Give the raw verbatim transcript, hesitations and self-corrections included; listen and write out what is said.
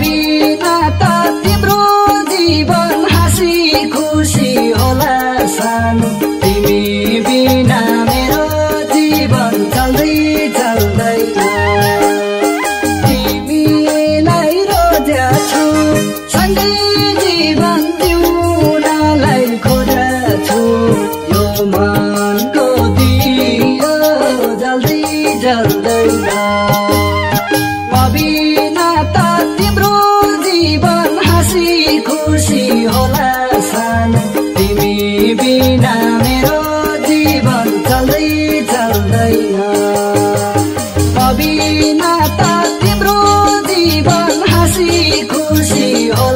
बिना त तिम्रो जीवन हाँसी खुसी हो।